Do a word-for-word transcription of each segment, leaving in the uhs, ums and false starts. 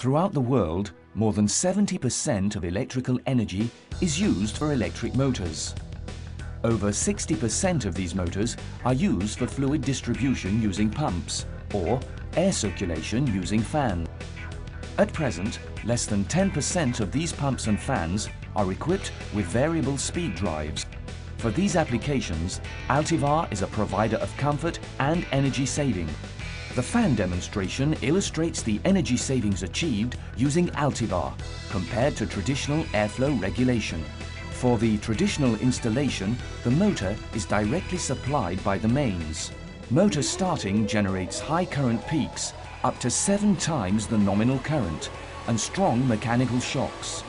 Throughout the world, more than seventy percent of electrical energy is used for electric motors. Over sixty percent of these motors are used for fluid distribution using pumps or air circulation using fans. At present, less than ten percent of these pumps and fans are equipped with variable speed drives. For these applications, Altivar is a provider of comfort and energy saving. The fan demonstration illustrates the energy savings achieved using Altivar compared to traditional airflow regulation. For the traditional installation, the motor is directly supplied by the mains. Motor starting generates high current peaks, up to seven times the nominal current, and strong mechanical shocks.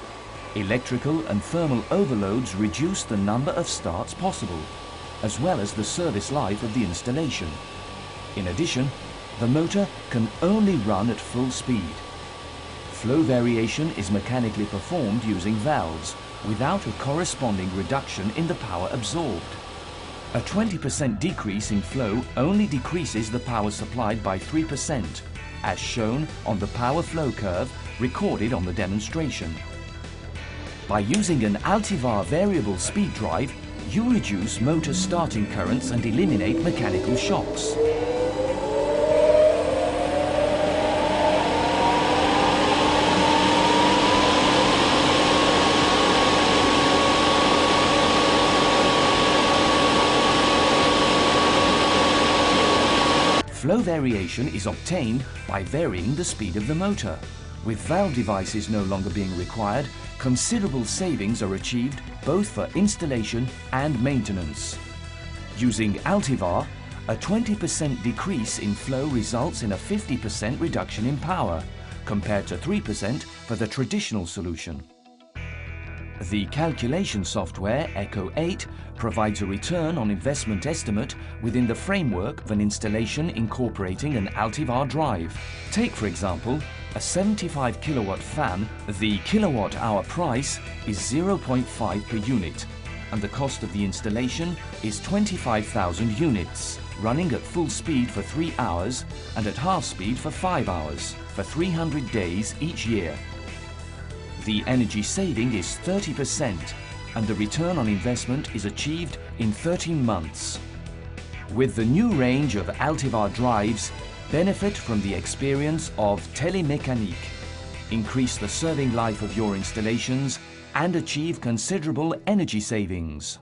Electrical and thermal overloads reduce the number of starts possible, as well as the service life of the installation. In addition, the motor can only run at full speed. Flow variation is mechanically performed using valves without a corresponding reduction in the power absorbed. A twenty percent decrease in flow only decreases the power supplied by three percent, as shown on the power flow curve recorded on the demonstration. By using an Altivar variable speed drive, you reduce motor starting currents and eliminate mechanical shocks. Flow variation is obtained by varying the speed of the motor. With valve devices no longer being required, considerable savings are achieved both for installation and maintenance. Using Altivar, a twenty percent decrease in flow results in a fifty percent reduction in power, compared to three percent for the traditional solution. The calculation software Echo eight provides a return on investment estimate within the framework of an installation incorporating an Altivar drive. Take, for example, a seventy-five kilowatt fan. The kilowatt hour price is zero point five per unit, and the cost of the installation is twenty-five thousand units, running at full speed for three hours and at half speed for five hours for three hundred days each year. The energy saving is thirty percent, and the return on investment is achieved in thirteen months. With the new range of Altivar drives, benefit from the experience of Telemecanique. Increase the serving life of your installations and achieve considerable energy savings.